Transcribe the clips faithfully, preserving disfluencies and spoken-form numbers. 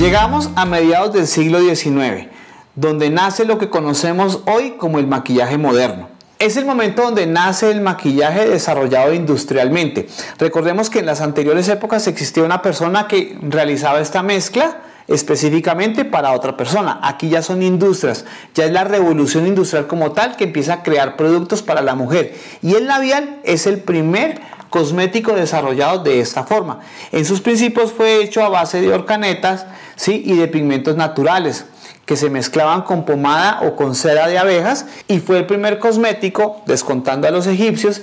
Llegamos a mediados del siglo diecinueve, donde nace lo que conocemos hoy como el maquillaje moderno. Es el momento donde nace el maquillaje desarrollado industrialmente. Recordemos que en las anteriores épocas existía una persona que realizaba esta mezcla específicamente para otra persona. Aquí ya son industrias, ya es la revolución industrial como tal que empieza a crear productos para la mujer. Y el labial es el primer cosmético desarrollado de esta forma. En sus principios fue hecho a base de horcanetas, ¿sí?, y de pigmentos naturales que se mezclaban con pomada o con cera de abejas, y fue el primer cosmético, descontando a los egipcios,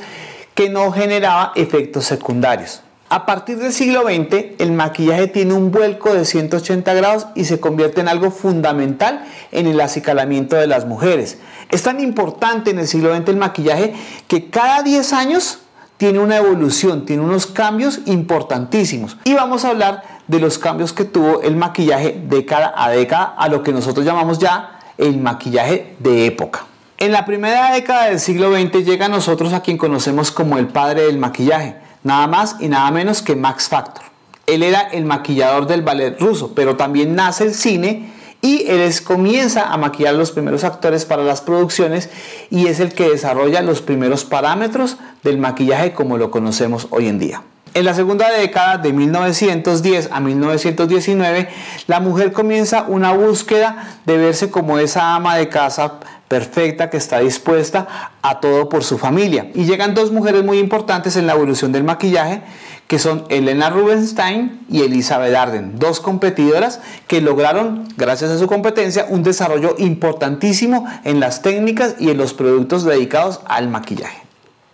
que no generaba efectos secundarios. A partir del siglo veinte, el maquillaje tiene un vuelco de ciento ochenta grados y se convierte en algo fundamental en el acicalamiento de las mujeres. Es tan importante en el siglo veinte el maquillaje que cada diez años tiene una evolución, tiene unos cambios importantísimos. Y vamos a hablar de los cambios que tuvo el maquillaje década a década, a lo que nosotros llamamos ya el maquillaje de época. En la primera década del siglo veinte llega a nosotros a quien conocemos como el padre del maquillaje, nada más y nada menos que Max Factor. Él era el maquillador del ballet ruso, pero también nace el cine y él es, comienza a maquillar a los primeros actores para las producciones, y es el que desarrolla los primeros parámetros del maquillaje como lo conocemos hoy en día. En la segunda década, de mil novecientos diez a mil novecientos diecinueve, la mujer comienza una búsqueda de verse como esa ama de casa perfecta que está dispuesta a todo por su familia. Y llegan dos mujeres muy importantes en la evolución del maquillaje, que son Elena Rubenstein y Elizabeth Arden, dos competidoras que lograron, gracias a su competencia, un desarrollo importantísimo en las técnicas y en los productos dedicados al maquillaje.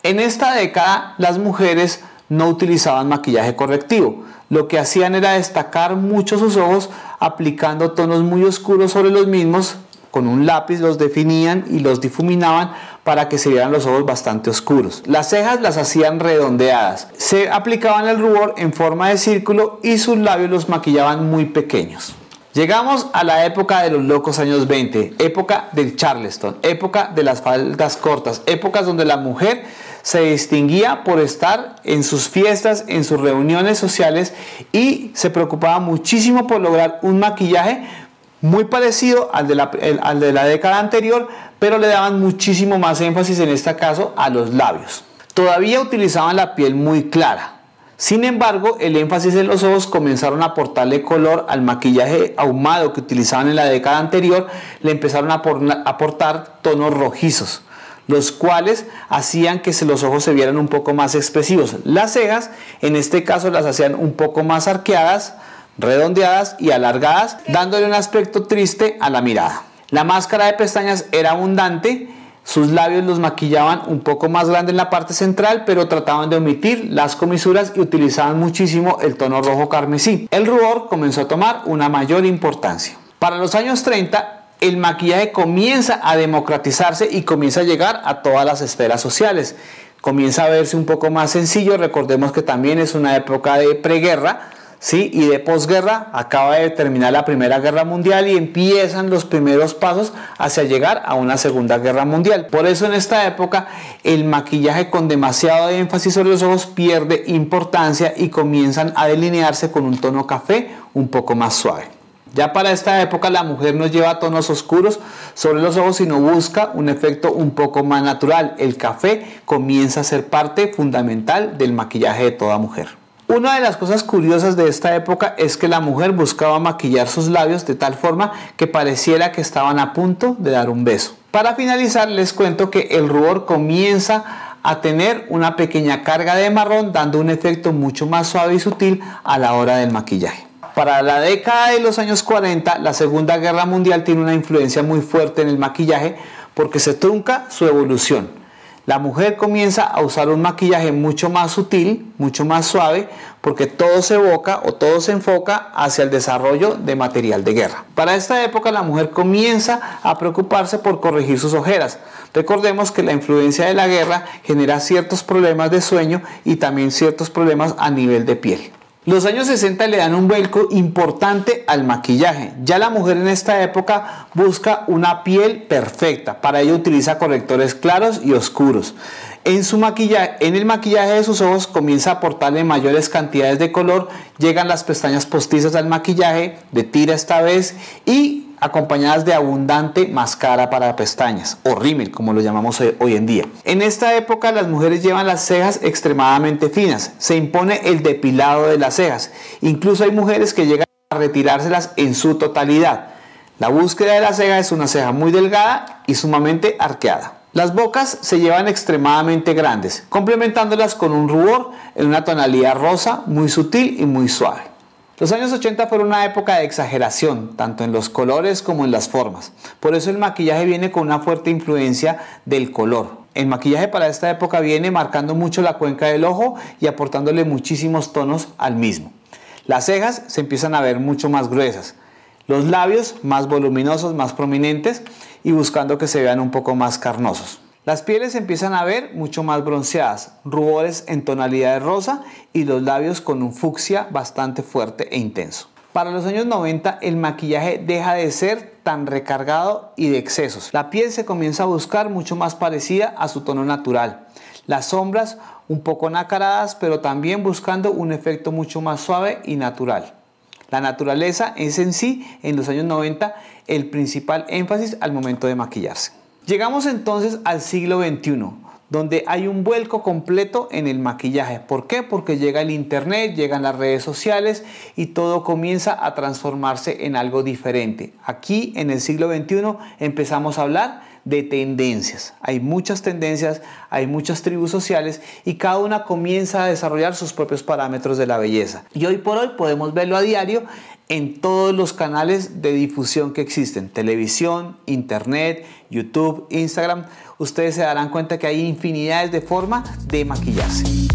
En esta década, las mujeres no utilizaban maquillaje correctivo. Lo que hacían era destacar mucho sus ojos aplicando tonos muy oscuros sobre los mismos. Con un lápiz los definían y los difuminaban para que se vieran los ojos bastante oscuros. Las cejas las hacían redondeadas, se aplicaban el rubor en forma de círculo y sus labios los maquillaban muy pequeños. Llegamos a la época de los locos años veinte, época del charleston, época de las faldas cortas, épocas donde la mujer se distinguía por estar en sus fiestas, en sus reuniones sociales, y se preocupaba muchísimo por lograr un maquillaje muy parecido al de, la, el, al de la década anterior, pero le daban muchísimo más énfasis en este caso a los labios. Todavía utilizaban la piel muy clara. Sin embargo, el énfasis en los ojos comenzaron a aportarle color al maquillaje ahumado que utilizaban en la década anterior. Le empezaron a aportar tonos rojizos, los cuales hacían que los ojos se vieran un poco más expresivos. Las cejas, en este caso, las hacían un poco más arqueadas, redondeadas y alargadas, dándole un aspecto triste a la mirada. La máscara de pestañas era abundante, sus labios los maquillaban un poco más grande en la parte central, pero trataban de omitir las comisuras y utilizaban muchísimo el tono rojo carmesí. El rubor comenzó a tomar una mayor importancia. Para los años treinta, el maquillaje comienza a democratizarse y comienza a llegar a todas las esferas sociales. Comienza a verse un poco más sencillo. Recordemos que también es una época de preguerra, ¿sí?, y de posguerra. Acaba de terminar la Primera Guerra Mundial y empiezan los primeros pasos hacia llegar a una Segunda Guerra Mundial. Por eso en esta época el maquillaje con demasiado énfasis sobre los ojos pierde importancia y comienzan a delinearse con un tono café un poco más suave. Ya para esta época la mujer no lleva tonos oscuros sobre los ojos, sino busca un efecto un poco más natural. El café comienza a ser parte fundamental del maquillaje de toda mujer. Una de las cosas curiosas de esta época es que la mujer buscaba maquillar sus labios de tal forma que pareciera que estaban a punto de dar un beso. Para finalizar, les cuento que el rubor comienza a tener una pequeña carga de marrón, dando un efecto mucho más suave y sutil a la hora del maquillaje. Para la década de los años cuarenta, la Segunda Guerra Mundial tiene una influencia muy fuerte en el maquillaje porque se trunca su evolución. La mujer comienza a usar un maquillaje mucho más sutil, mucho más suave, porque todo se evoca o todo se enfoca hacia el desarrollo de material de guerra. Para esta época la mujer comienza a preocuparse por corregir sus ojeras. Recordemos que la influencia de la guerra genera ciertos problemas de sueño y también ciertos problemas a nivel de piel. Los años sesenta le dan un vuelco importante al maquillaje. Ya la mujer en esta época busca una piel perfecta. Para ello utiliza correctores claros y oscuros. En, su maquillaje, en el maquillaje de sus ojos comienza a aportarle mayores cantidades de color, llegan las pestañas postizas al maquillaje, de tira esta vez, y acompañadas de abundante mascara para pestañas, o rímel como lo llamamos hoy en día. En esta época las mujeres llevan las cejas extremadamente finas, se impone el depilado de las cejas, incluso hay mujeres que llegan a retirárselas en su totalidad. La búsqueda de la ceja es una ceja muy delgada y sumamente arqueada. Las bocas se llevan extremadamente grandes, complementándolas con un rubor en una tonalidad rosa muy sutil y muy suave. Los años ochenta fueron una época de exageración, tanto en los colores como en las formas. Por eso el maquillaje viene con una fuerte influencia del color. El maquillaje para esta época viene marcando mucho la cuenca del ojo y aportándole muchísimos tonos al mismo. Las cejas se empiezan a ver mucho más gruesas. Los labios más voluminosos, más prominentes y buscando que se vean un poco más carnosos. Las pieles se empiezan a ver mucho más bronceadas, rubores en tonalidad de rosa y los labios con un fucsia bastante fuerte e intenso. Para los años noventa el maquillaje deja de ser tan recargado y de excesos. La piel se comienza a buscar mucho más parecida a su tono natural. Las sombras un poco nacaradas pero también buscando un efecto mucho más suave y natural. La naturaleza es en sí, en los años noventa, el principal énfasis al momento de maquillarse. Llegamos entonces al siglo veintiuno, donde hay un vuelco completo en el maquillaje. ¿Por qué? Porque llega el internet, llegan las redes sociales y todo comienza a transformarse en algo diferente. Aquí, en el siglo veintiuno, empezamos a hablar de tendencias. Hay muchas tendencias, hay muchas tribus sociales y cada una comienza a desarrollar sus propios parámetros de la belleza. Y hoy por hoy podemos verlo a diario en todos los canales de difusión que existen. Televisión, internet, YouTube, Instagram. Ustedes se darán cuenta que hay infinidades de formas de maquillarse.